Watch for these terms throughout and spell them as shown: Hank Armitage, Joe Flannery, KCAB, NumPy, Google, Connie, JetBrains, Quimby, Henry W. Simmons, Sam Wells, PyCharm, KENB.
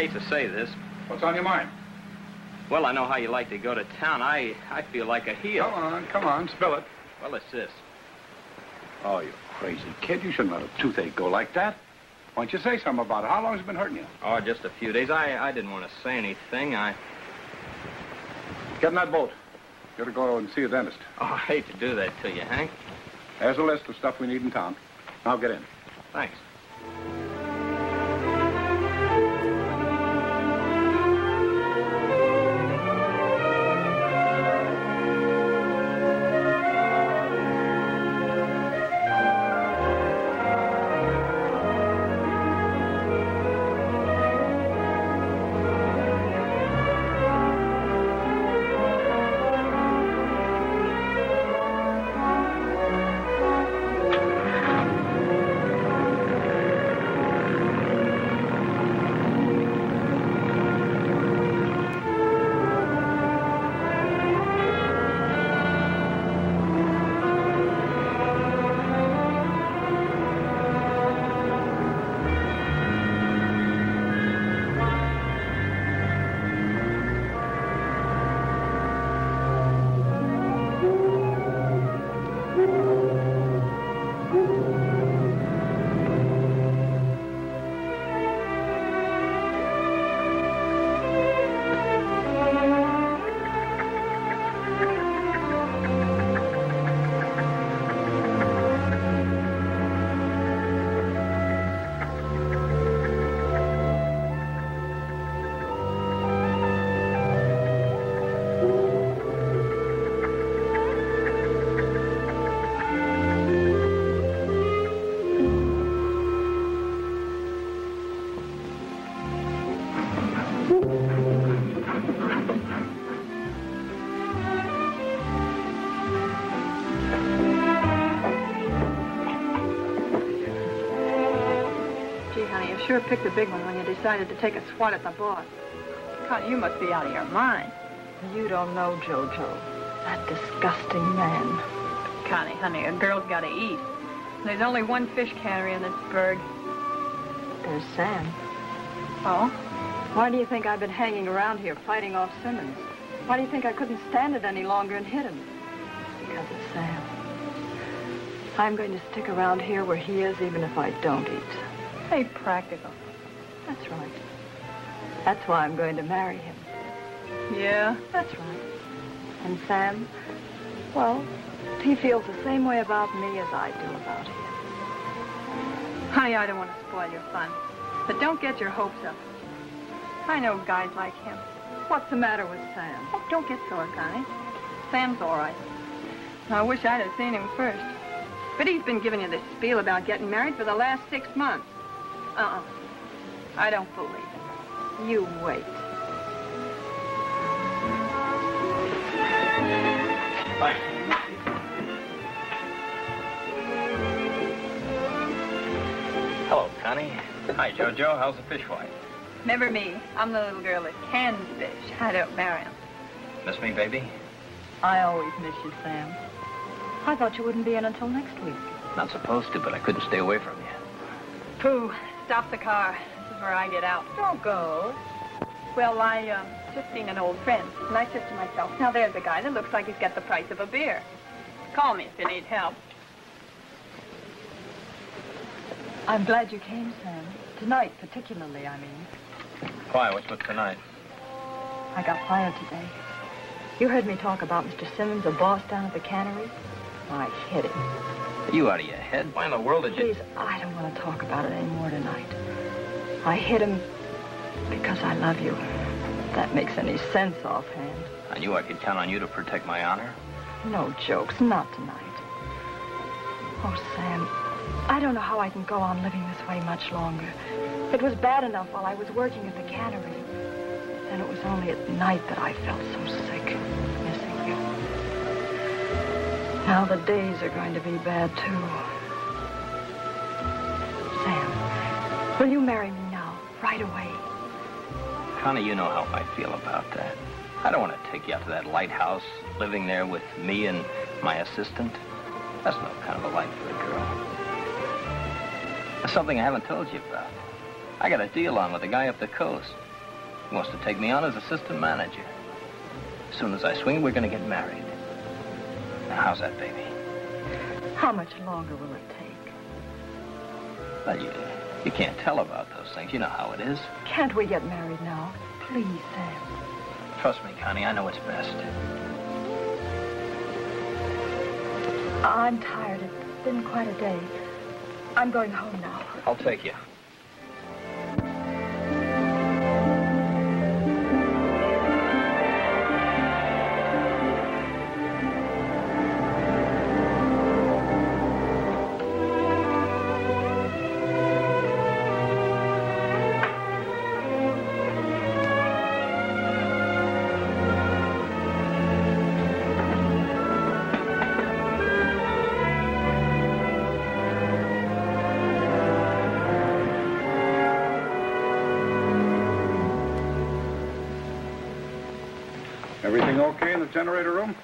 hate to say this. What's on your mind? Well, I know how you like to go to town. I feel like a heel. Come on, spill it. Well, it's this. Oh, you crazy kid. You shouldn't let a toothache go like that. Why don't you say something about it? How long has it been hurting you? Oh, just a few days. I didn't want to say anything. Get in that boat. You gotta go and see a dentist. Oh, I hate to do that to you, Hank. There's a list of stuff we need in town. Now get in. Thanks. You sure picked a big one when you decided to take a swat at the boss. Connie, you must be out of your mind. You don't know Jojo, that disgusting man. Connie, honey, a girl's got to eat. There's only one fish cannery in this burg. There's Sam. Oh? Why do you think I've been hanging around here fighting off Simmons? Why do you think I couldn't stand it any longer and hit him? Because of Sam. I'm going to stick around here where he is even if I don't eat. Stay practical. That's right. That's why I'm going to marry him. Yeah, that's right. And Sam, well, he feels the same way about me as I do about him. Honey, I don't want to spoil your fun, but don't get your hopes up. I know guys like him. What's the matter with Sam? Oh, don't get sore, Connie. Sam's all right. I wish I'd have seen him first. But he's been giving you this spiel about getting married for the last 6 months. Uh-uh. I don't believe it. You wait. Bye. Hello, Connie. Hi, Jojo. How's the fish wife? Remember me. I'm the little girl that can fish. I don't marry him. Miss me, baby? I always miss you, Sam. I thought you wouldn't be in until next week. Not supposed to, but I couldn't stay away from you. Pooh, stop the car. This is where I get out. Don't go. Well, I just seen an old friend, and I said to myself, now there's a guy that looks like he's got the price of a beer. Call me if you need help. I'm glad you came, Sam. Tonight, particularly, I mean. Why? What's with tonight? I got fired today. You heard me talk about Mr. Simmons, a boss down at the cannery. I hit him. Are you out of your head? Why in the world did you... Please, I don't want to talk about it anymore tonight. I hit him because I love you. If that makes any sense offhand. I knew I could count on you to protect my honor. No jokes, not tonight. Oh, Sam, I don't know how I can go on living this way much longer. It was bad enough while I was working at the cannery. And it was only at night that I felt so sick. Now the days are going to be bad, too. Sam, will you marry me now, right away? Connie, you know how I feel about that. I don't want to take you out to that lighthouse, living there with me and my assistant. That's no kind of a life for a girl. That's something I haven't told you about. I got a deal on with a guy up the coast. He wants to take me on as assistant manager. As soon as I swing, we're going to get married. Now, how's that, baby? How much longer will it take? Well, you can't tell about those things. You know how it is. Can't we get married now? Please, Sam. Trust me, Connie, I know what's best. I'm tired. It's been quite a day. I'm going home now. I'll take you. Everything okay in the generator room?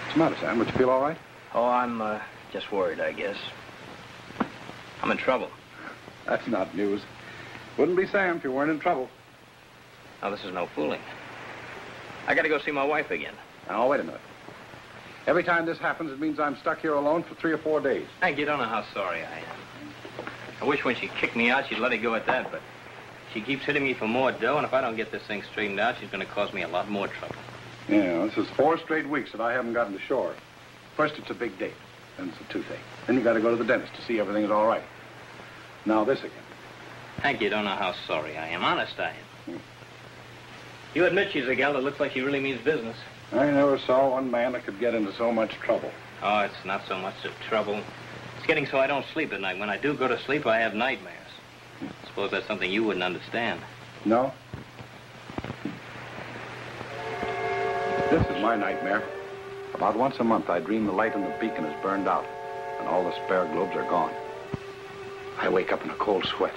What's the matter, Sam? Would you feel all right? Oh, I'm just worried, I guess. I'm in trouble. That's not news. Wouldn't be Sam if you weren't in trouble. Now, this is no fooling. I gotta go see my wife again. Now, wait a minute. Every time this happens, it means I'm stuck here alone for 3 or 4 days. Hank, you don't know how sorry I am. I wish when she kicked me out, she'd let it go at that, but she keeps hitting me for more dough, and if I don't get this thing straightened out, she's going to cause me a lot more trouble. Yeah, this is 4 straight weeks that I haven't gotten to shore. First, it's a big date, then it's a toothache. Then you got to go to the dentist to see everything's all right. Now this again. Hank, you don't know how sorry I am. Honest, I am. You admit she's a gal that looks like she really means business. I never saw one man that could get into so much trouble. Oh, it's not so much of trouble. It's getting so I don't sleep at night. When I do go to sleep, I have nightmares. I suppose that's something you wouldn't understand. No. This is my nightmare. About once a month, I dream the light in the beacon is burned out, and all the spare globes are gone. I wake up in a cold sweat.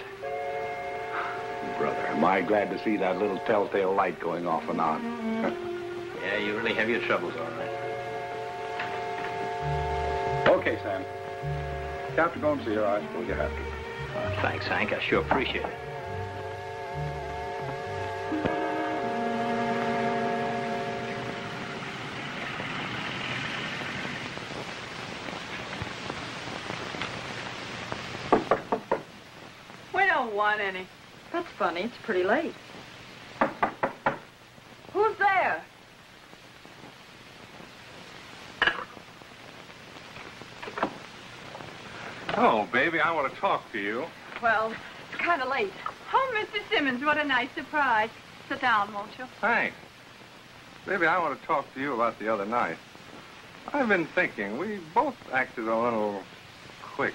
Brother, am I glad to see that little telltale light going off and on. Yeah, you really have your troubles, all right. Okay, Sam. You have to go and see her. I suppose you have to. Oh, thanks, Hank. I sure appreciate it. We don't want any. That's funny. It's pretty late. Who's there? Oh, baby, I want to talk to you. Well, it's kind of late. Oh, Mr. Simmons, what a nice surprise. Sit down, won't you? Thanks. Baby, I want to talk to you about the other night. I've been thinking. We both acted a little quick.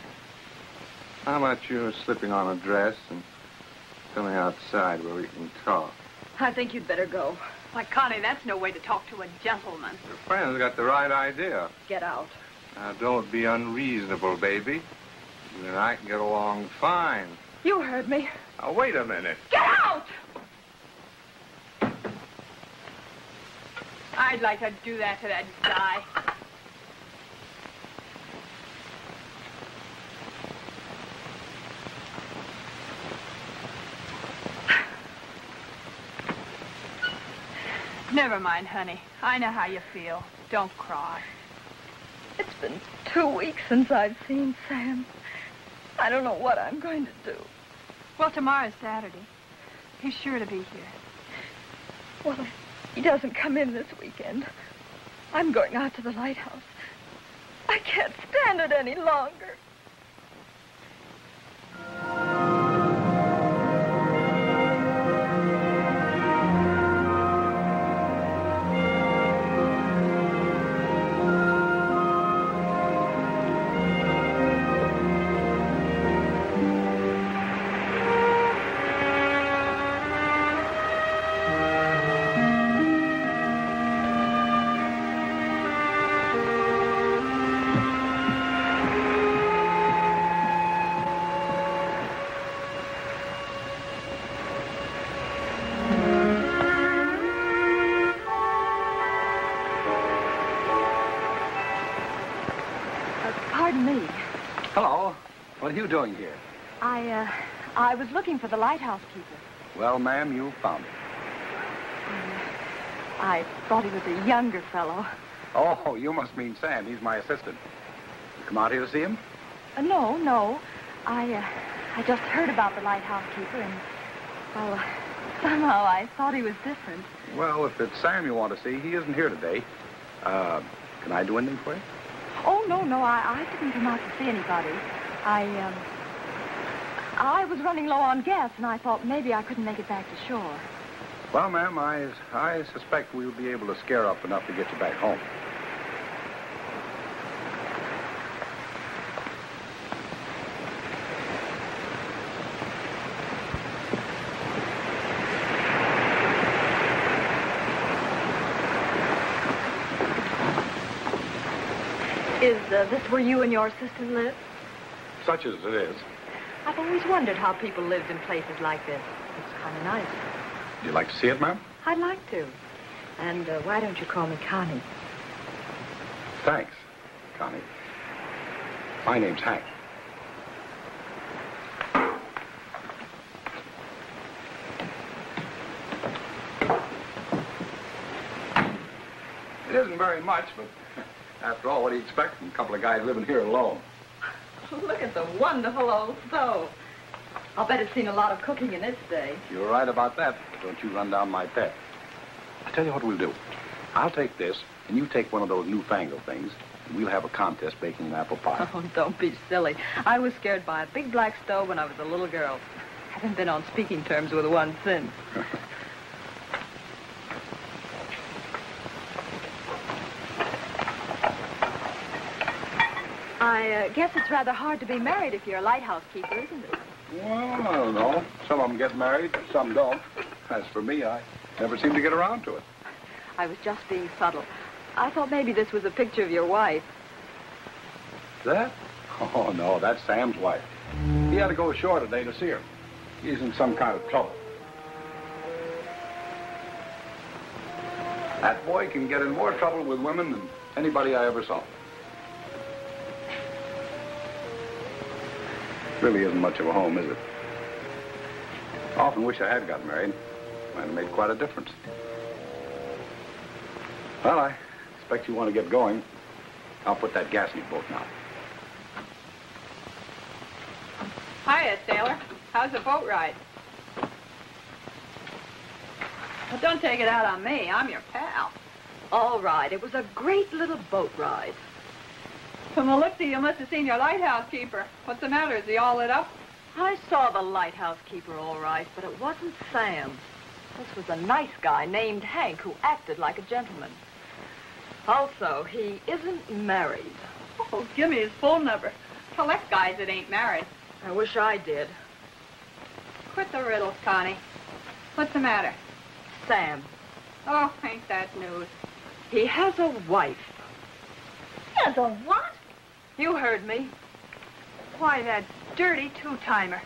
How about you slipping on a dress and coming outside where we can talk? I think you'd better go. Why, Connie, that's no way to talk to a gentleman. Your friend's got the right idea. Get out. Now, don't be unreasonable, baby. You and I can get along fine. You heard me. Now, wait a minute. Get out! I'd like to do that to that guy. Never mind, honey. I know how you feel. Don't cry. It's been 2 weeks since I've seen Sam. I don't know what I'm going to do. Well, tomorrow's Saturday. He's sure to be here. Well, if he doesn't come in this weekend, I'm going out to the lighthouse. I can't stand it any longer. What are you doing here? I was looking for the lighthouse keeper. Well, ma'am, you found him. I thought he was a younger fellow. Oh, you must mean Sam. He's my assistant. You come out here to see him? No. I just heard about the lighthouse keeper and, well, somehow I thought he was different. Well, if it's Sam you want to see, he isn't here today. Can I do anything for you? Oh, no. I didn't come out to see anybody. I was running low on gas, and I thought maybe I couldn't make it back to shore. Well, ma'am, I suspect we'll be able to scare up enough to get you back home. Is this where you and your assistant live? Such as it is. I've always wondered how people lived in places like this. It's kind of nice. Do you like to see it, ma'am? I'd like to. And why don't you call me Connie? Thanks, Connie. My name's Hank. It isn't very much, but after all, what do you expect from a couple of guys living here alone? Look at the wonderful old stove. I'll bet it's seen a lot of cooking in its day. You're right about that. Don't you run down my pet. I'll tell you what we'll do. I'll take this, and you take one of those newfangled things, and we'll have a contest baking an apple pie. Oh, don't be silly. I was scared by a big black stove when I was a little girl. Haven't been on speaking terms with one since. I guess it's rather hard to be married if you're a lighthouse keeper, isn't it? Well, I don't know. Some of them get married, some don't. As for me, I never seem to get around to it. I was just being subtle. I thought maybe this was a picture of your wife. That? Oh, no, that's Sam's wife. He had to go ashore today to see her. He's in some kind of trouble. That boy can get in more trouble with women than anybody I ever saw. Really isn't much of a home, is it? I often wish I had got married. Might have made quite a difference. Well, I expect you want to get going. I'll put that gas in your boat now. Hiya, sailor. How's the boat ride? Well, don't take it out on me. I'm your pal. All right. It was a great little boat ride. From the look to you, must have seen your lighthouse keeper. What's the matter? Is he all lit up? I saw the lighthouse keeper all right, but it wasn't Sam. This was a nice guy named Hank who acted like a gentleman. Also, he isn't married. Oh, give me his phone number. Collect guys that ain't married. I wish I did. Quit the riddles, Connie. What's the matter? Sam. Oh, ain't that news. He has a wife. He has a what? You heard me. Why, that dirty two-timer.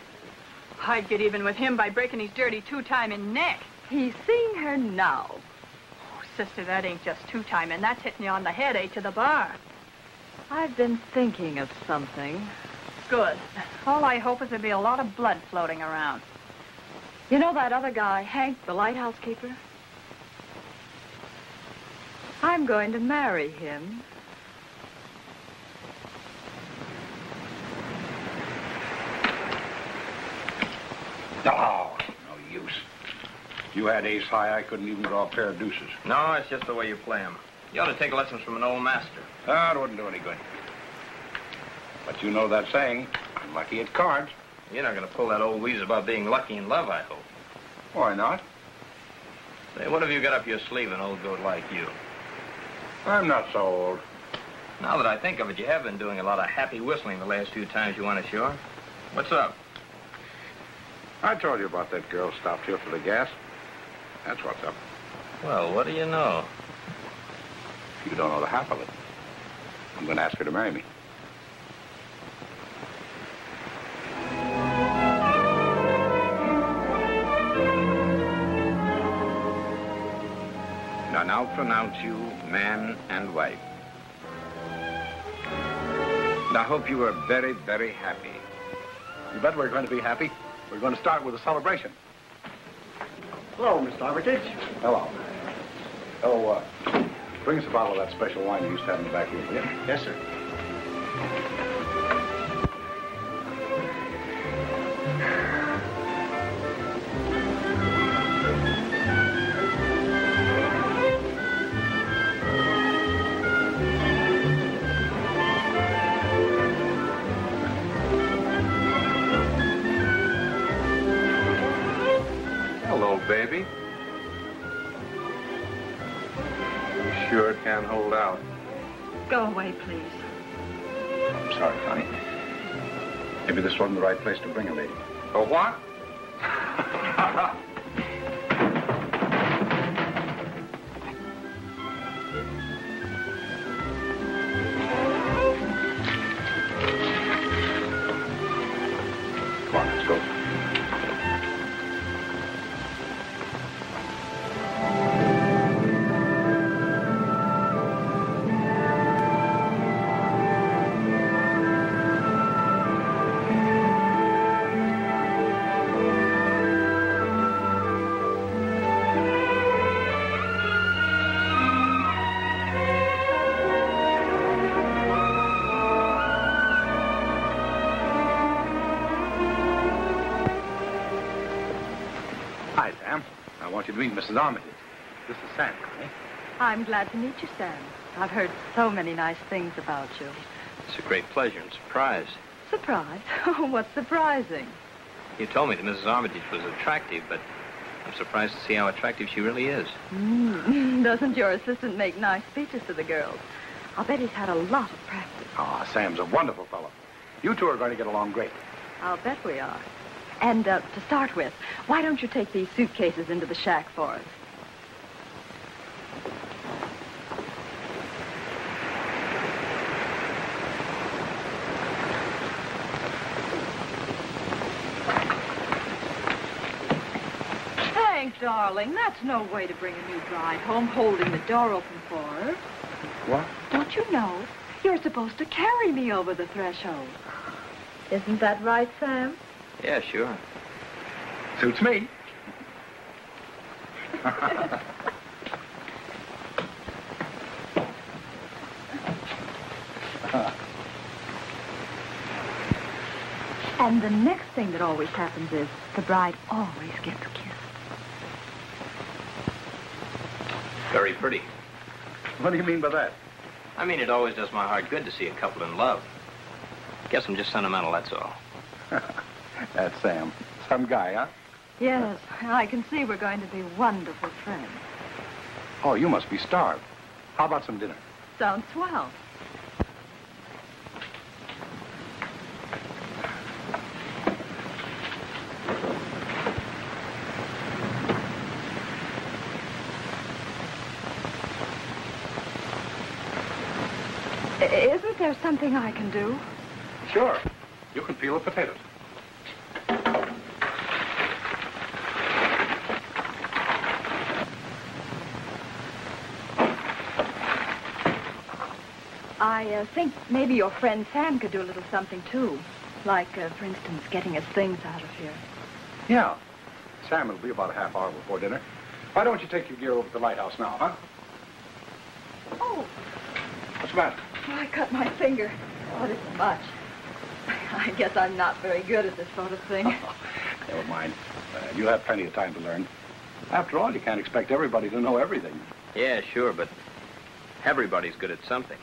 I'd get even with him by breaking his dirty two-timing neck. He's seeing her now. Oh, sister, that ain't just two-timing. That's hitting you on the head, eh, to the bar. I've been thinking of something. Good. All I hope is there'll be a lot of blood floating around. You know that other guy, Hank, the lighthouse keeper? I'm going to marry him. Oh, no use. You had ace high, I couldn't even draw a pair of deuces. No, it's just the way you play them. You ought to take lessons from an old master. That wouldn't do any good. But you know that saying, I'm lucky at cards. You're not going to pull that old wheeze about being lucky in love, I hope. Why not? Say, what have you got up your sleeve, an old goat like you? I'm not so old. Now that I think of it, you have been doing a lot of happy whistling the last few times you went ashore. What's up? I told you about that girl stopped here for the gas. That's what's up. Well, what do you know? You don't know the half of it. I'm going to ask her to marry me. And I now pronounce you man and wife. And I hope you are very, very happy. You bet we're going to be happy. We're going to start with a celebration. Hello, Mr. Armitage. Hello. Oh, bring us a bottle of that special wine you used to have in the back room, will you? Yes, sir. Baby, you sure can hold out. Go away, please. I'm sorry, Connie. Maybe this wasn't the right place to bring a lady. A what? Come on, let's go. Good evening, Mrs. Armitage. This is Sam, Connie. I'm glad to meet you, Sam. I've heard so many nice things about you. It's a great pleasure and surprise. Surprise? Oh, what's surprising? You told me that Mrs. Armitage was attractive, but I'm surprised to see how attractive she really is. Doesn't your assistant make nice speeches to the girls? I'll bet he's had a lot of practice. Ah, Sam's a wonderful fellow. You two are going to get along great. I'll bet we are. And to start with, why don't you take these suitcases into the shack for us? Thanks, darling. That's no way to bring a new bride home, holding the door open for her. What? Don't you know? You're supposed to carry me over the threshold. Isn't that right, Sam? Yeah, sure. Suits me. And the next thing that always happens is the bride always gets kissed. Very pretty. What do you mean by that? I mean, it always does my heart good to see a couple in love. Guess I'm just sentimental, that's all. That's Sam. Some guy, huh? Yes, I can see we're going to be wonderful friends. Oh, you must be starved. How about some dinner? Sounds swell. Isn't there something I can do? Sure. You can peel the potatoes. I think maybe your friend Sam could do a little something, too. Like, for instance, getting us things out of here. Yeah. Sam will be about a half hour before dinner. Why don't you take your gear over to the lighthouse now, huh? Oh. What's the matter? Well, I cut my finger. Oh, this is much. I guess I'm not very good at this sort of thing. Oh, never mind. You'll have plenty of time to learn. After all, you can't expect everybody to know everything. Yeah, sure, but everybody's good at something.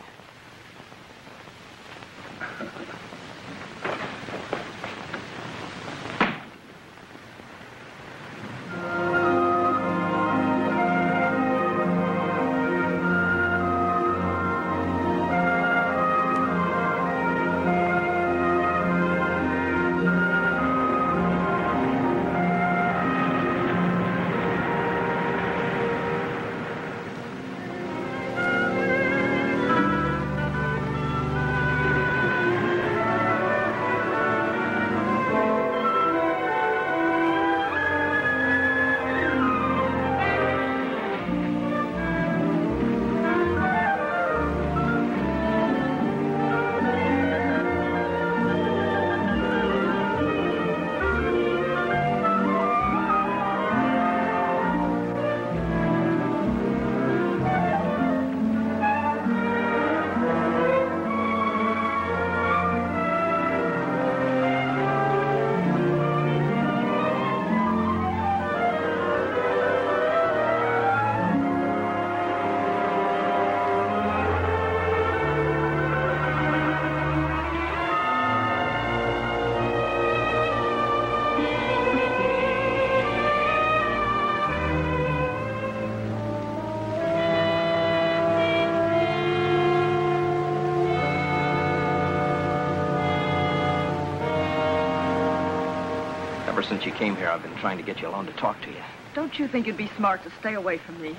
since you came here, I've been trying to get you alone to talk to you. Don't you think it'd be smart to stay away from me?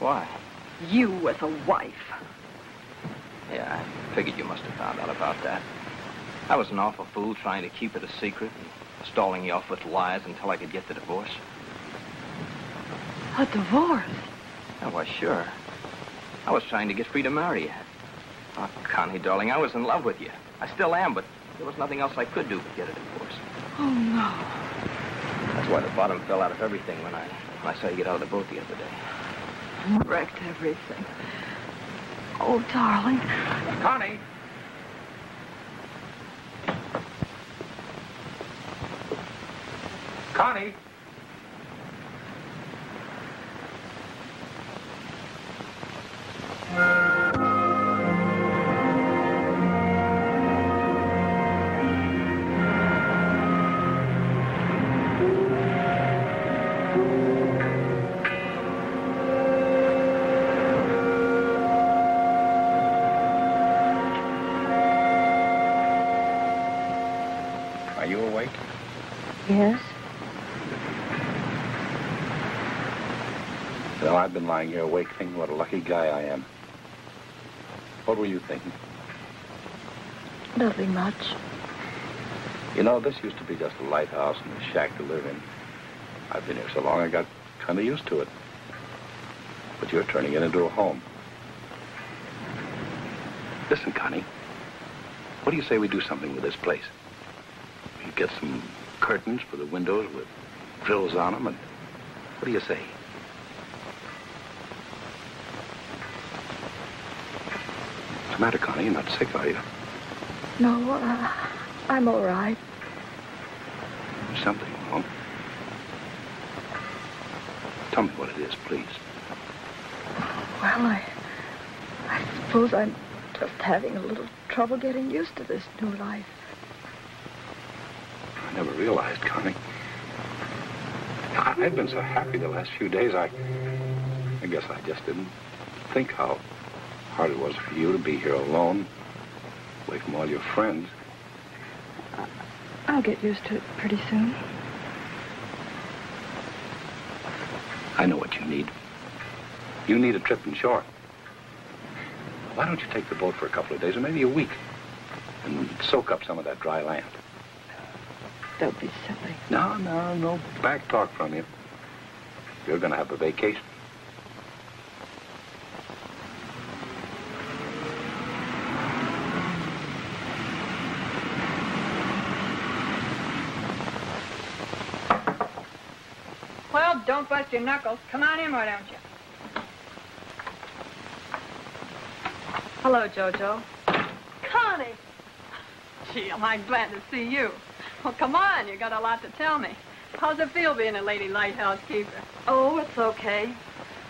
Why? You as a wife. Yeah, I figured you must have found out about that. I was an awful fool trying to keep it a secret and stalling you off with lies until I could get the divorce. A divorce? Oh, why, sure. I was trying to get free to marry you. Oh, Connie, darling, I was in love with you. I still am, but there was nothing else I could do but get a divorce. Oh, no. That's why the bottom fell out of everything when I saw you get out of the boat the other day. You wrecked everything. Oh, darling. Connie! Connie! I've been lying here awake thinking what a lucky guy I am. What were you thinking? Nothing much. You know, this used to be just a lighthouse and a shack to live in. I've been here so long I got kind of used to it. But you're turning it into a home. Listen, Connie, what do you say we do something with this place? We get some curtains for the windows with drills on them, and what do you say? What's the matter, Connie? You're not sick, are you? No, I'm all right. Something wrong. Tell me what it is, please. Well, I suppose I'm just having a little trouble getting used to this new life. I never realized, Connie. I've been so happy the last few days, I guess I just didn't think how hard it was for you to be here alone, away from all your friends. I'll get used to it pretty soon. I know what you need. You need a trip inshore. Why don't you take the boat for a couple of days, or maybe a week, and soak up some of that dry land? Don't be silly. No back talk from you. You're going to have a vacation. Don't bust your knuckles. Come on in, why don't you? Hello, Jojo. Connie! Gee, am I glad to see you. Well, come on, you got a lot to tell me. How's it feel being a lady lighthouse keeper? Oh, it's okay.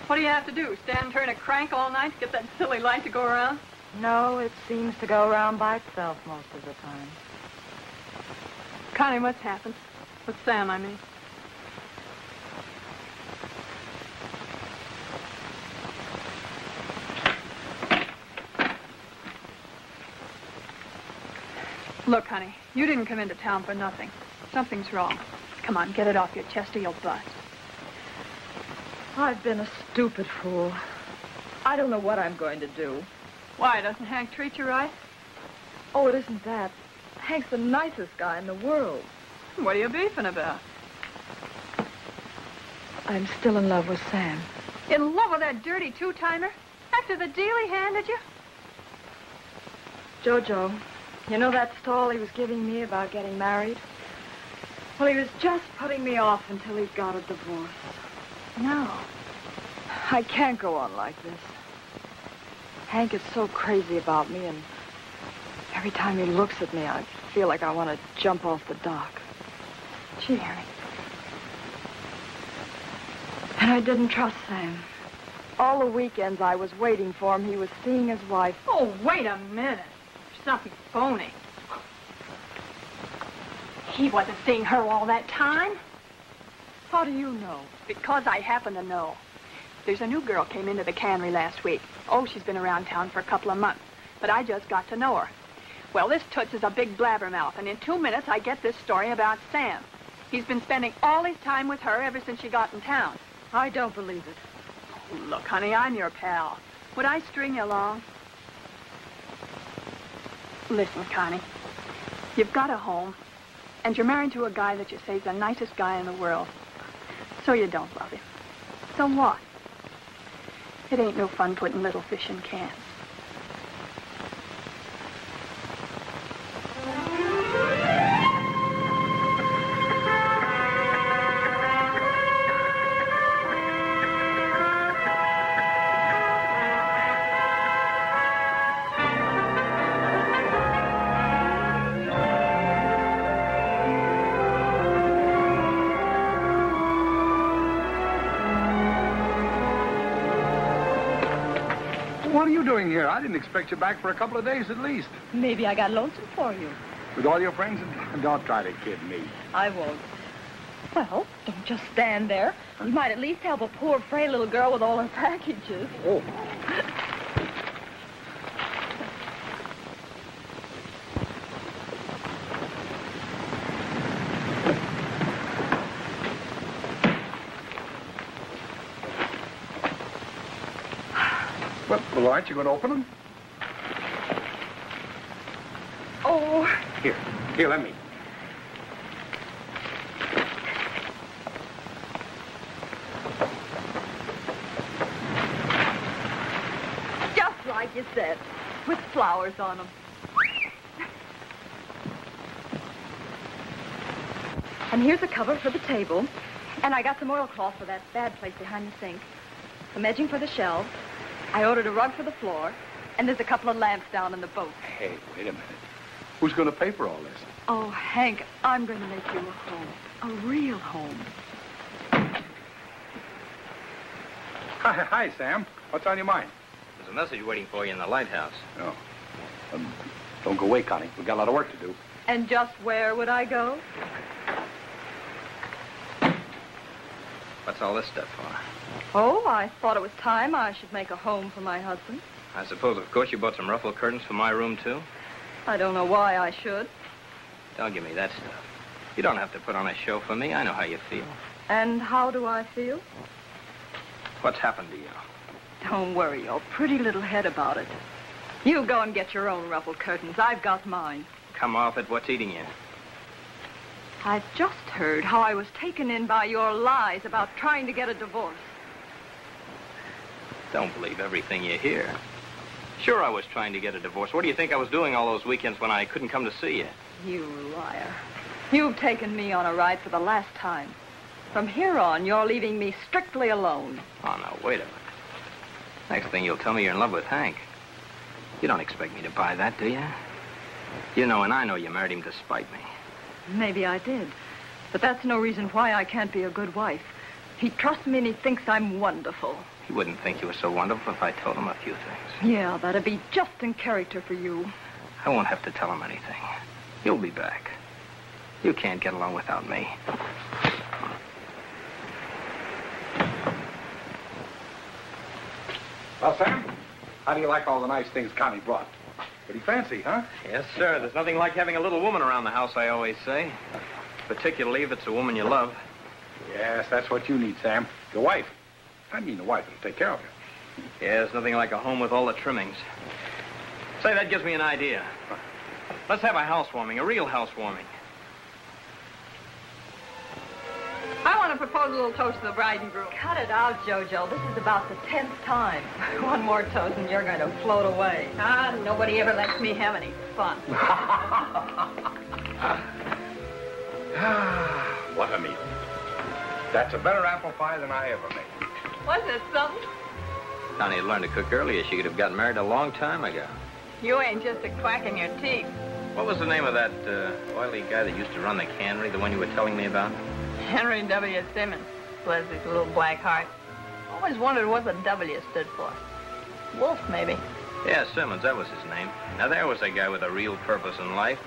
What do you have to do? Stand and turn a crank all night to get that silly light to go around? No, it seems to go around by itself most of the time. Connie, what's happened? With Sam, I mean. Look, honey, you didn't come into town for nothing. Something's wrong. Come on, get it off your chest or you'll bust. I've been a stupid fool. I don't know what I'm going to do. Why, doesn't Hank treat you right? Oh, it isn't that. Hank's the nicest guy in the world. What are you beefing about? I'm still in love with Sam. In love with that dirty two-timer? After the deal he handed you? Jojo. You know that stall he was giving me about getting married? Well, he was just putting me off until he got a divorce. No. I can't go on like this. Hank is so crazy about me, and every time he looks at me, I feel like I want to jump off the dock. Gee, honey. And I didn't trust Sam. All the weekends I was waiting for him, he was seeing his wife. Oh, wait a minute. Something phony. He wasn't seeing her all that time. How do you know? Because I happen to know. There's a new girl came into the cannery last week. Oh, she's been around town for a couple of months, but I just got to know her. Well, this toots is a big blabbermouth, and in 2 minutes I get this story about Sam. He's been spending all his time with her ever since she got in town. I don't believe it. Oh, look, honey, I'm your pal. Would I string you along? Listen, Connie, you've got a home, and you're married to a guy that you say is the nicest guy in the world. So you don't love him. So what? It ain't no fun putting little fish in cans. Here. I didn't expect you back for a couple of days at least. Maybe I got lonesome for you. With all your friends? Don't try to kid me. I won't. Well, don't just stand there. You might at least help a poor, frail little girl with all her packages. Oh. Well, aren't you going to open them? Oh. Here, let me. Just like you said, with flowers on them. And here's a cover for the table. And I got some oilcloth for that bad place behind the sink. Some edging for the shelves. I ordered a rug for the floor, and there's a couple of lamps down in the boat. Hey, wait a minute. Who's going to pay for all this? Oh, Hank, I'm going to make you a home. A real home. Hi, Sam. What's on your mind? There's a message waiting for you in the lighthouse. Oh. Don't go away, Connie. We've got a lot of work to do. And just where would I go? What's all this stuff for? Oh, I thought it was time I should make a home for my husband. I suppose, of course, you bought some ruffled curtains for my room, too? I don't know why I should. Don't give me that stuff. You don't have to put on a show for me. I know how you feel. And how do I feel? What's happened to you? Don't worry your pretty little head about it. You go and get your own ruffled curtains. I've got mine. Come off it. What's eating you? I've just heard how I was taken in by your lies about trying to get a divorce. Don't believe everything you hear. Sure, I was trying to get a divorce. What do you think I was doing all those weekends when I couldn't come to see you? You liar. You've taken me on a ride for the last time. From here on, you're leaving me strictly alone. Oh, no, wait a minute. Next thing you'll tell me you're in love with Hank. You don't expect me to buy that, do you? You know, and I know you married him to spite me. Maybe I did, but that's no reason why I can't be a good wife. He trusts me and he thinks I'm wonderful. He wouldn't think you were so wonderful if I told him a few things. Yeah, that'd be just in character for you. I won't have to tell him anything. You'll be back. You can't get along without me. Well, Sam, how do you like all the nice things Connie brought? Pretty fancy, huh? Yes, sir. There's nothing like having a little woman around the house, I always say. Particularly if it's a woman you love. Yes, that's what you need, Sam. Your wife. I mean, the wife will take care of you. Yes, nothing like a home with all the trimmings. Say, that gives me an idea. Let's have a housewarming, a real housewarming. I want to propose a little toast to the bride and groom. Cut it out, Jojo. This is about the 10th time. One more toast and you're going to float away. Ah, nobody ever lets me have any fun. What a meal. That's a better apple pie than I ever made. Wasn't it something? Connie learned to cook earlier. She could have gotten married a long time ago. You ain't just a quack in your teeth. What was the name of that oily guy that used to run the cannery, the one you were telling me about? Henry W. Simmons. Bless his little black heart. Always wondered what the W stood for. Wolf, maybe. Yeah, Simmons, that was his name. Now, there was a guy with a real purpose in life.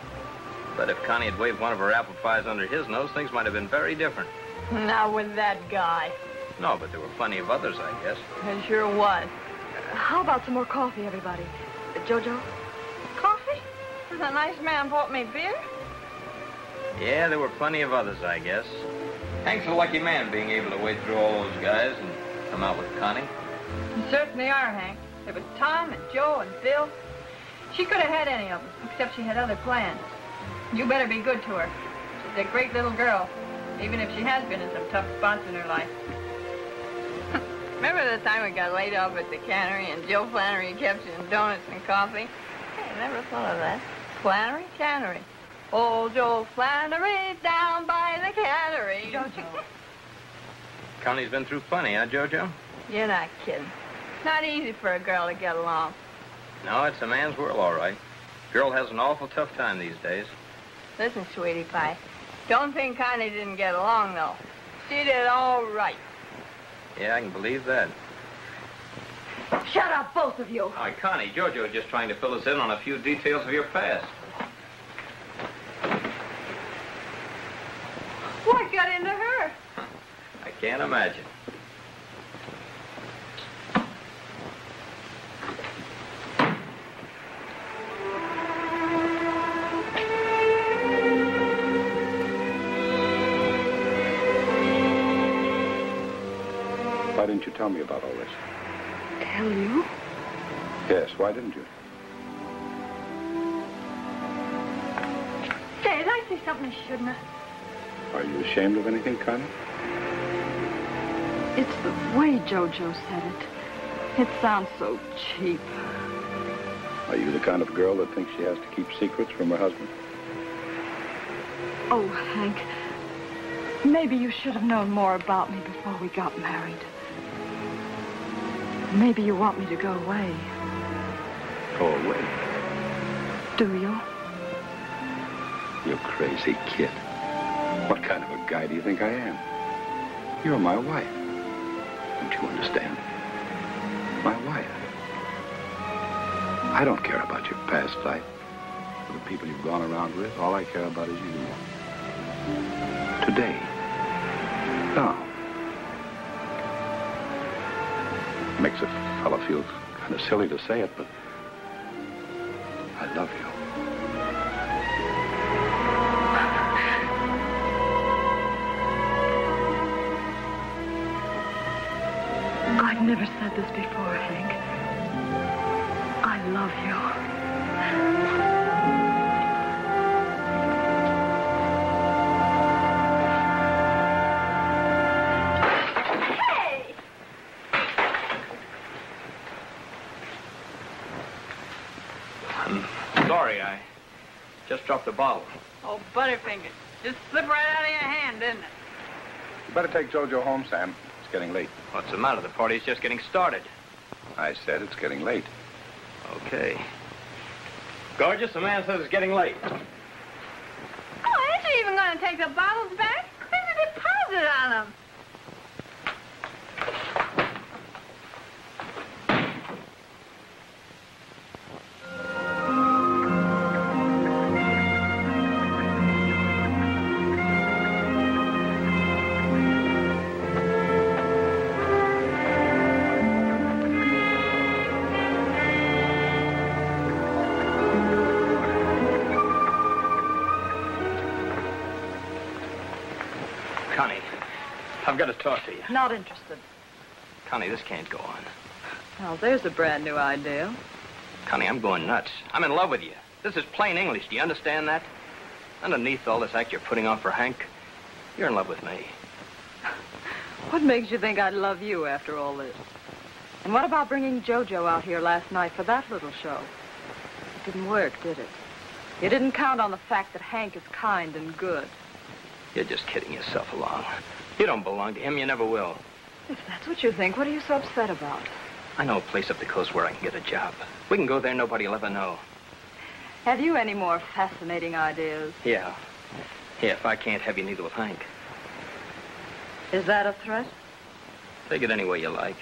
But if Connie had waved one of her apple pies under his nose, things might have been very different. Not with that guy. No, but there were plenty of others, I guess. There sure was. How about some more coffee, everybody? Jojo? Coffee? Does a nice man bought me beer? Yeah, there were plenty of others, I guess. Hank's a lucky man being able to wade through all those guys and come out with Connie. You certainly are, Hank. There was Tom and Joe and Bill. She could have had any of them, except she had other plans. You better be good to her. She's a great little girl, even if she has been in some tough spots in her life. Remember the time we got laid off at the cannery and Joe Flannery kept you in donuts and coffee? I never thought of that. Flannery Cannery. Old Joe Flannery down by the cannery. Jojo. Connie's been through plenty, huh, Jojo? You're not kidding. Not easy for a girl to get along. No, it's a man's world, all right. Girl has an awful tough time these days. Listen, sweetie pie, don't think Connie didn't get along, though. She did all right. Yeah, I can believe that. Shut up, both of you. All right, Connie, Jojo is just trying to fill us in on a few details of your past. What got into her? I can't imagine. Why didn't you tell me about all this? Tell you? Yes, why didn't you? Dad, I say something I shouldn't have. Are you ashamed of anything, Connie? It's the way Jojo said it. It sounds so cheap. Are you the kind of girl that thinks she has to keep secrets from her husband? Oh, Hank, maybe you should have known more about me before we got married. Maybe you want me to go away. Go away? Do you? You crazy kid. What kind of a guy do you think I am? You're my wife. Don't you understand? My wife. I don't care about your past life. Or the people you've gone around with. All I care about is you. Today. Now. Makes a fellow feel kind of silly to say it, but I love you. I've never said this before, Hank. I love you. Hey! Sorry, I just dropped the bottle. Oh, Butterfinger. Just slipped right out of your hand, didn't it? You better take Jojo home, Sam. It's getting late. What's the matter? The party's just getting started. I said it's getting late. Okay. Gorgeous, the man says it's getting late. Oh, aren't you even going to take the bottles back? There's a deposit on them. I've got to talk to you. Not interested. Connie, this can't go on. Well, there's a brand new idea. Connie, I'm going nuts. I'm in love with you. This is plain English. Do you understand that? Underneath all this act you're putting on for Hank, you're in love with me. What makes you think I'd love you after all this? And what about bringing Jojo out here last night for that little show? It didn't work, did it? You didn't count on the fact that Hank is kind and good. You're just kidding yourself along. You don't belong to him. You never will. If that's what you think, what are you so upset about? I know a place up the coast where I can get a job. We can go there. Nobody will ever know. Have you any more fascinating ideas? Yeah, if I can't have you, neither with Hank. Is that a threat? Take it any way you like.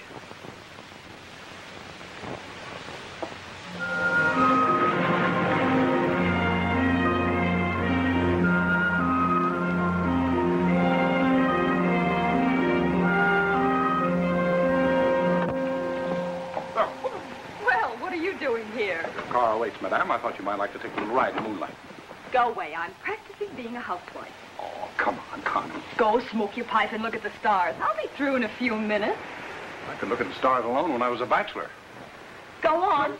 Madame, I thought you might like to take a little ride in the moonlight. Go away. I'm practicing being a housewife. Oh, come on, Connie. Go smoke your pipe and look at the stars. I'll be through in a few minutes. I could look at the stars alone when I was a bachelor. Go on.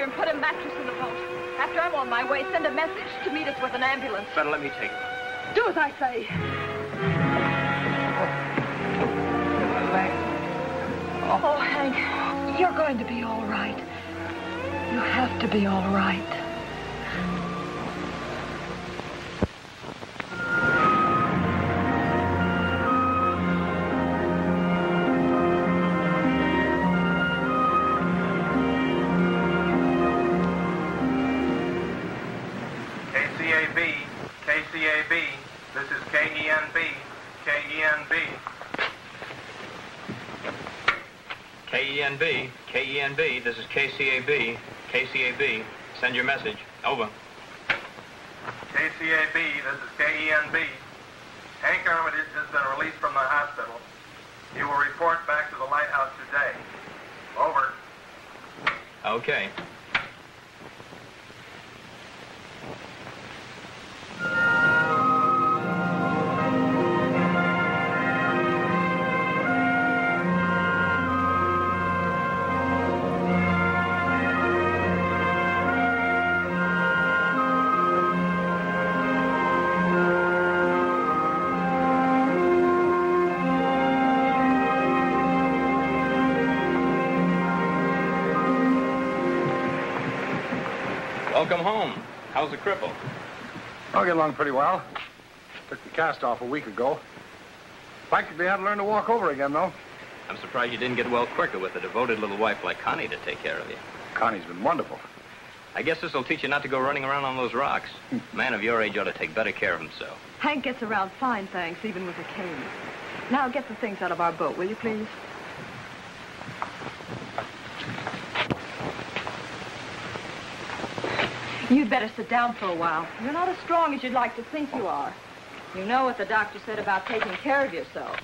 And put a mattress in the boat. After I'm on my way, send a message to meet us with an ambulance. Better let me take it. Do as I say. Oh, Hank, you're going to be all right. You have to be all right. KENB, this is KCAB, KCAB, send your message, over. KCAB, this is KENB. Hank Armitage has been released from the hospital. He will report back to the lighthouse today, over. Okay. Welcome home. How's the cripple? I'll get along pretty well. Took the cast off a week ago. Like to be able to learn to walk over again, though. I'm surprised you didn't get well quicker with a devoted little wife like Connie to take care of you. Connie's been wonderful. I guess this will teach you not to go running around on those rocks. A man of your age ought to take better care of himself. Hank gets around fine, thanks, even with a cane. Now get the things out of our boat, will you, please? You'd better sit down for a while. You're not as strong as you'd like to think you are. You know what the doctor said about taking care of yourself.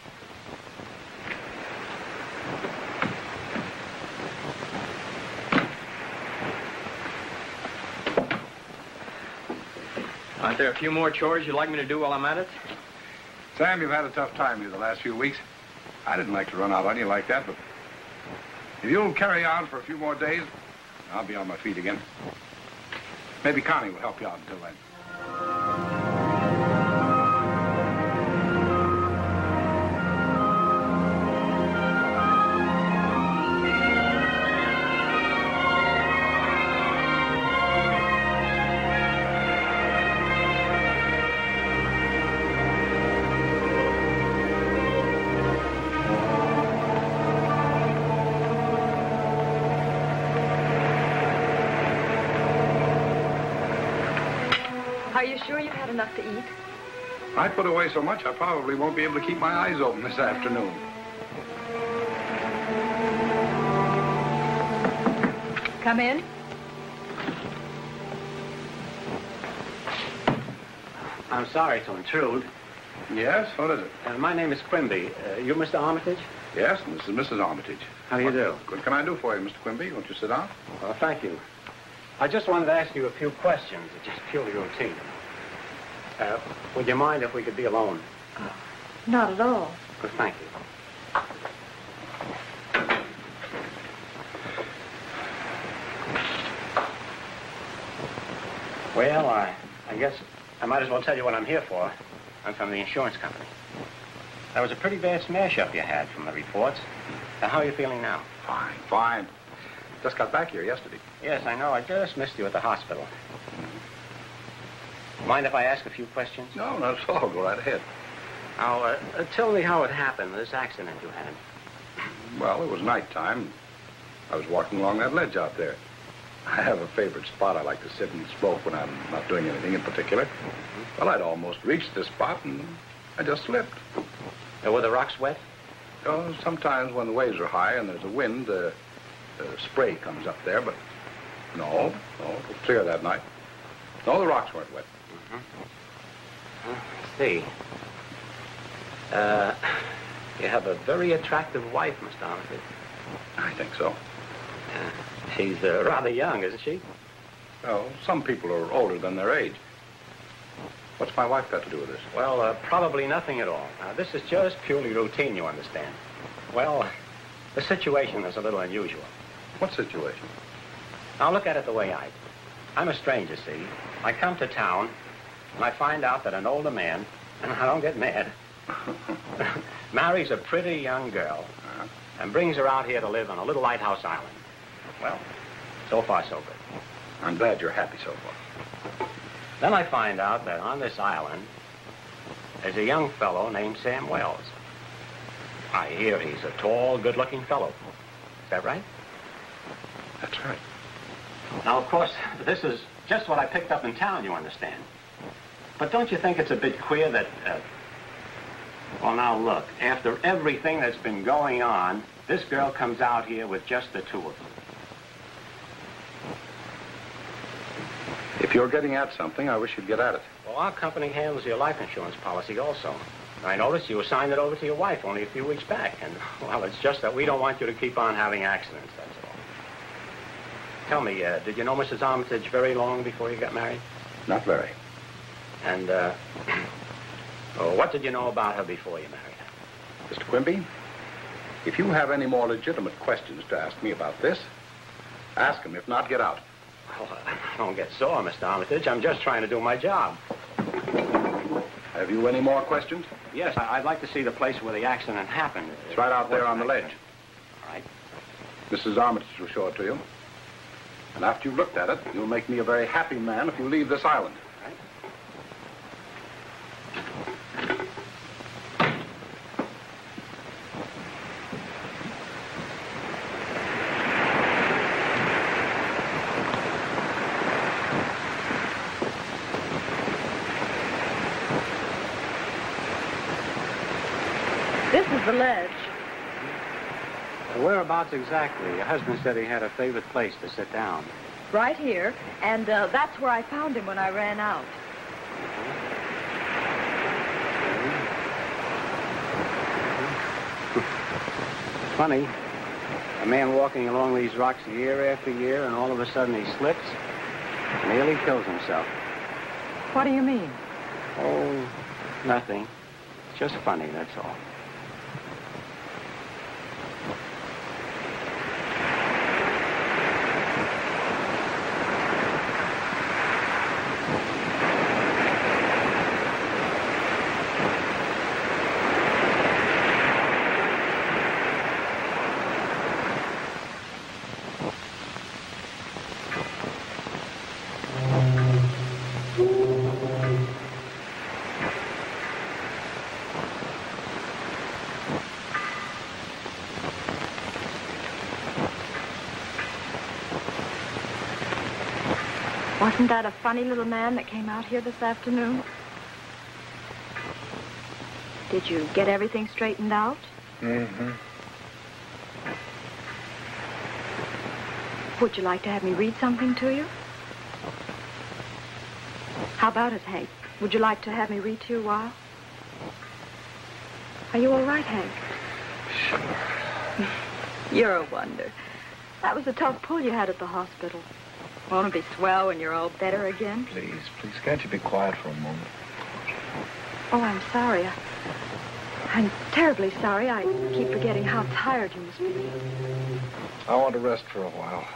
Aren't there a few more chores you'd like me to do while I'm at it? Sam, you've had a tough time here the last few weeks. I didn't like to run out on you like that, but if you'll carry on for a few more days, I'll be on my feet again. Maybe Connie will help you out until then. Enough to eat? I put away so much, I probably won't be able to keep my eyes open this afternoon. Come in. I'm sorry to intrude. Yes, what is it? My name is Quimby. You Mr. Armitage? Yes, and this is Mrs. Armitage. How do you do? What can I do for you, Mr. Quimby? Won't you sit down? Well, thank you. I just wanted to ask you a few questions. It's just purely routine. Would you mind if we could be alone? Not at all. Well, thank you. Well, I guess I might as well tell you what I'm here for. I'm from the insurance company. That was a pretty bad smash-up you had from the reports. Now, how are you feeling now? Fine, fine. Just got back here yesterday. Yes, I know. I just missed you at the hospital. Mind if I ask a few questions? No, not at all. Go right ahead. Now, tell me how it happened, this accident you had. Well, it was nighttime. I was walking along that ledge out there. I have a favorite spot I like to sit and smoke when I'm not doing anything in particular. Mm-hmm. Well, I'd almost reached this spot, and I just slipped. And were the rocks wet? Oh, sometimes when the waves are high and there's a wind, the spray comes up there, but no, it was clear that night. No, the rocks weren't wet. Mm-hmm. I see. You have a very attractive wife, Mr. Armitage. I think so. She's rather young, isn't she? Well, some people are older than their age. What's my wife got to do with this? Well, probably nothing at all. Now, this is just purely routine, you understand. Well, the situation is a little unusual. What situation? Now, look at it the way I do. I'm a stranger, see. I come to town, and I find out that an older man, and I don't get mad, marries a pretty young girl and brings her out here to live on a little lighthouse island. Well, so far, so good. I'm glad you're happy so far. Then I find out that on this island, there's a young fellow named Sam Wells. I hear he's a tall, good-looking fellow. Is that right? That's right. Now, of course, this is just what I picked up in town, you understand. But don't you think it's a bit queer that... Well, now, look, after everything that's been going on, this girl comes out here with just the two of them. If you're getting at something, I wish you'd get at it. Well, our company handles your life insurance policy also. I noticed you assigned it over to your wife only a few weeks back, and, well, it's just that we don't want you to keep on having accidents, that's all. Tell me, did you know Mrs. Armitage very long before you got married? Not very. And, well, what did you know about her before you married her? Mr. Quimby, if you have any more legitimate questions to ask me about this, ask them. If not, get out. Oh, don't get sore, Mr. Armitage. I'm just trying to do my job. Have you any more questions? Yes, I'd like to see the place where the accident happened. It's right out there on the ledge. All right. Mrs. Armitage will show it to you. And after you've looked at it, you'll make me a very happy man if you leave this island. All right. Whereabouts exactly? Your husband said he had a favorite place to sit down. Right here, and that's where I found him when I ran out. It's funny, a man walking along these rocks year after year, and all of a sudden he slips and nearly kills himself. What do you mean? Oh, nothing. It's just funny, that's all. Wasn't that a funny little man that came out here this afternoon? Did you get everything straightened out? Mm-hmm. Would you like to have me read something to you? How about it, Hank? Would you like to have me read to you a while? Are you all right, Hank? Sure. You're a wonder. That was a tough pull you had at the hospital. Won't it be swell when you're all better again? Please, please, can't you be quiet for a moment? Oh, I'm sorry. I'm terribly sorry. I keep forgetting how tired you must be. I want to rest for a while.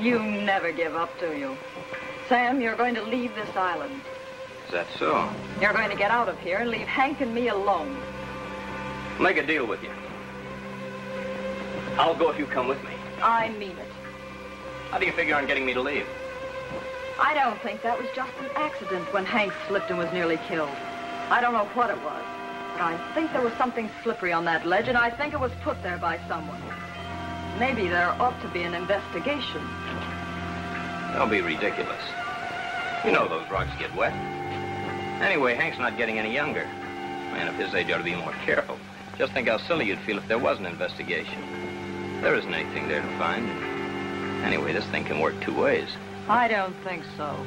You never give up, do you? Sam, you're going to leave this island. Is that so? You're going to get out of here and leave Hank and me alone. Make a deal with you. I'll go if you come with me. I mean it. How do you figure on getting me to leave? I don't think that was just an accident when Hank slipped and was nearly killed. I don't know what it was, but I think there was something slippery on that ledge, and I think it was put there by someone. Maybe there ought to be an investigation. Don't be ridiculous. You know those rocks get wet. Anyway, Hank's not getting any younger. Man, at his age, ought to be more careful. Just think how silly you'd feel if there was an investigation. There isn't anything there to find. Anyway, this thing can work two ways. I don't think so.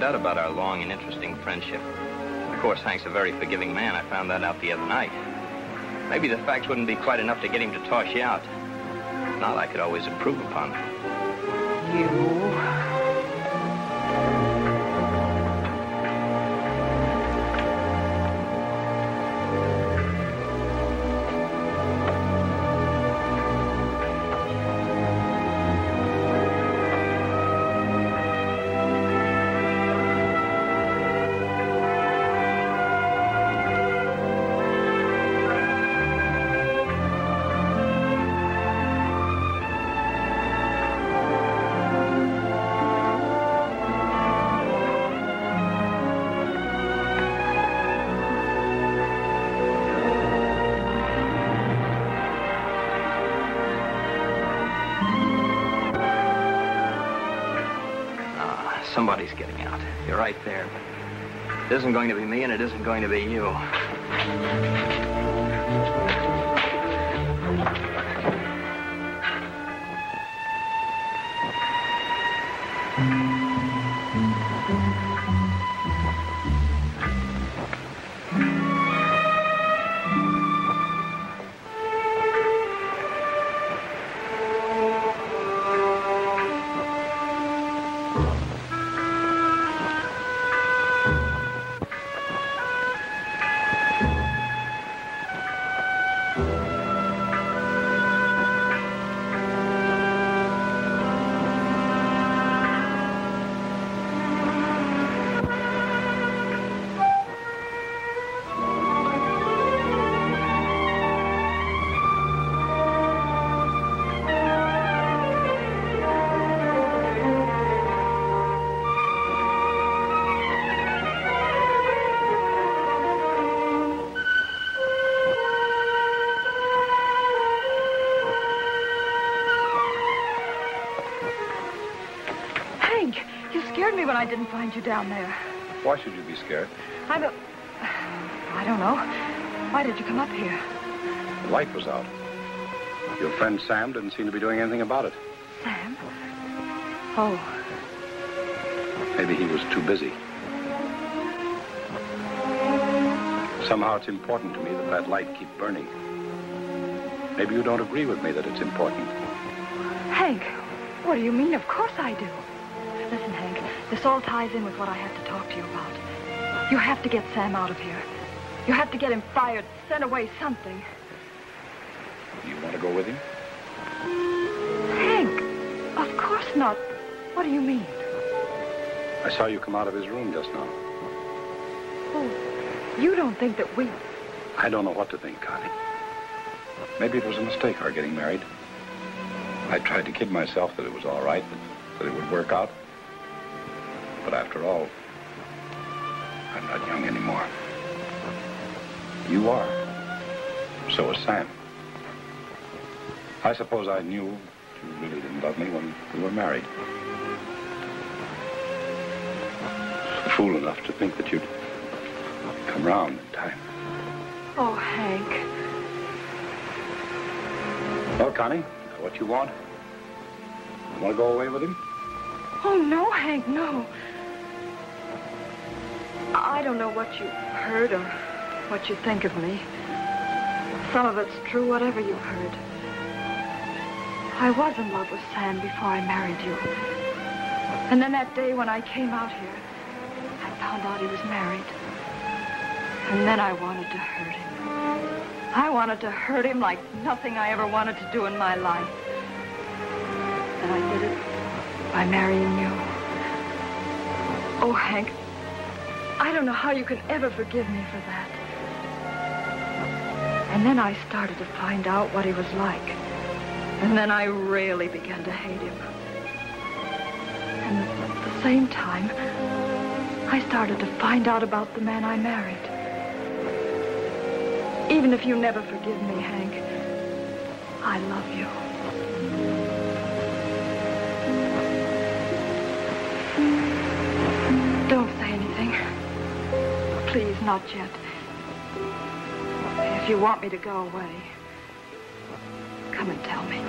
Out about our long and interesting friendship. Of course, Hank's a very forgiving man. I found that out the other night. Maybe the facts wouldn't be quite enough to get him to toss you out. If not, I could always improve upon them. Somebody's getting out. You're right there. But it isn't going to be me, and it isn't going to be you. I didn't find you down there. Why should you be scared? I don't know. Why did you come up here? The light was out. Your friend Sam didn't seem to be doing anything about it. Sam? Oh. Maybe he was too busy. Somehow it's important to me that that light keep burning. Maybe you don't agree with me that it's important. Hank, what do you mean? Of course I do. Listen, Hank, this all ties in with what I have to talk to you about. You have to get Sam out of here. You have to get him fired, sent away, something. Do you want to go with him? Hank, of course not. What do you mean? I saw you come out of his room just now. Oh, you don't think that we... I don't know what to think, Connie. Maybe it was a mistake, our getting married. I tried to kid myself that it was all right, that it would work out. But after all, I'm not young anymore. You are. So is Sam. I suppose I knew you really didn't love me when we were married. Fool enough to think that you'd come round in time. Oh, Hank. Well, Connie, what you want? You want to go away with him? Oh, no, Hank, no. I don't know what you heard or what you think of me. Some of it's true, whatever you heard. I was in love with Sam before I married you. And then that day when I came out here, I found out he was married. And then I wanted to hurt him. I wanted to hurt him like nothing I ever wanted to do in my life. And I did it by marrying you. Oh, Hank, I don't know how you can ever forgive me for that. And then I started to find out what he was like. And then I really began to hate him. And at the same time, I started to find out about the man I married. Even if you never forgive me, Hank, I love you. Don't say anything. Please, not yet. If you want me to go away, come and tell me.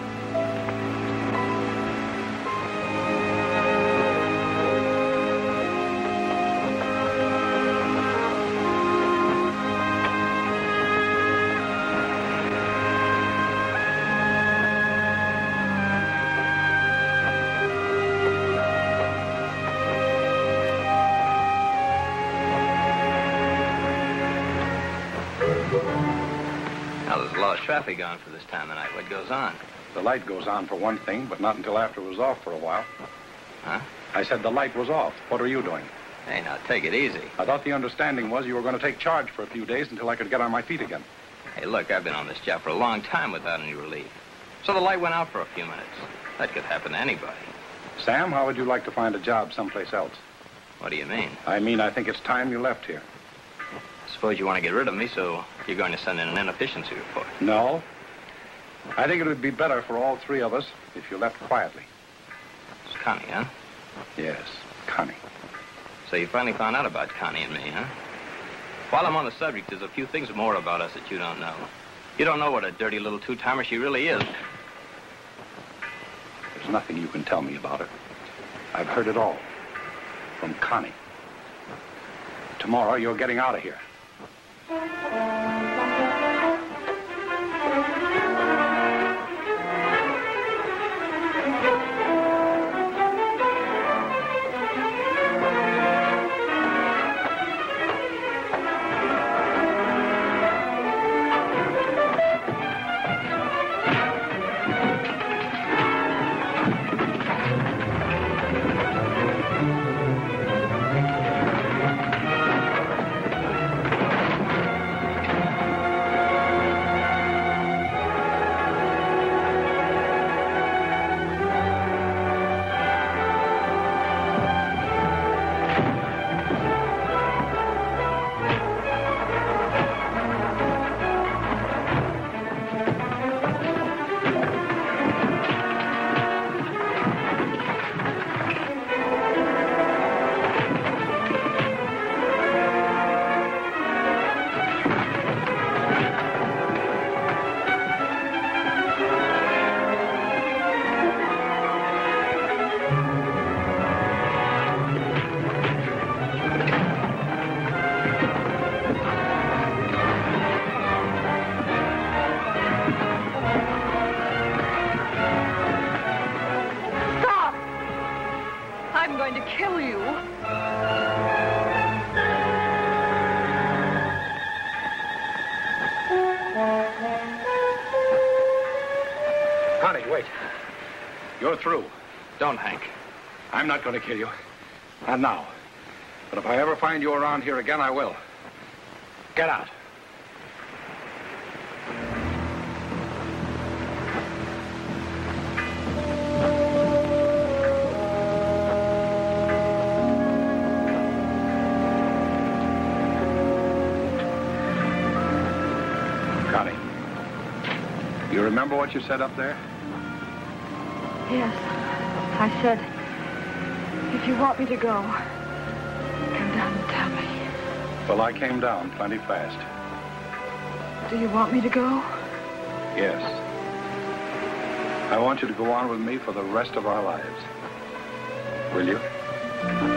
Now, there's a lot of traffic on for this time of night. What goes on? The light goes on for one thing, but not until after it was off for a while. Huh? I said the light was off. What are you doing? Hey, now, take it easy. I thought the understanding was you were going to take charge for a few days until I could get on my feet again. Hey, look, I've been on this job for a long time without any relief. So the light went out for a few minutes. That could happen to anybody. Sam, how would you like to find a job someplace else? What do you mean? I mean, I think it's time you left here. Suppose you want to get rid of me, so you're going to send in an inefficiency report. No. I think it would be better for all three of us if you left quietly. It's Connie, huh? Yes, Connie. So you finally found out about Connie and me, huh? While I'm on the subject, there's a few things more about us that you don't know. You don't know what a dirty little two-timer she really is. There's nothing you can tell me about her. I've heard it all from Connie. Tomorrow, you're getting out of here. Connie, wait. You're through. Don't, Hank. I'm not going to kill you. Not now. But if I ever find you around here again, I will. Get out. You remember what you said up there? Yes, I said, if you want me to go, come down and tell me. Well, I came down plenty fast. Do you want me to go? Yes. I want you to go on with me for the rest of our lives. Will you?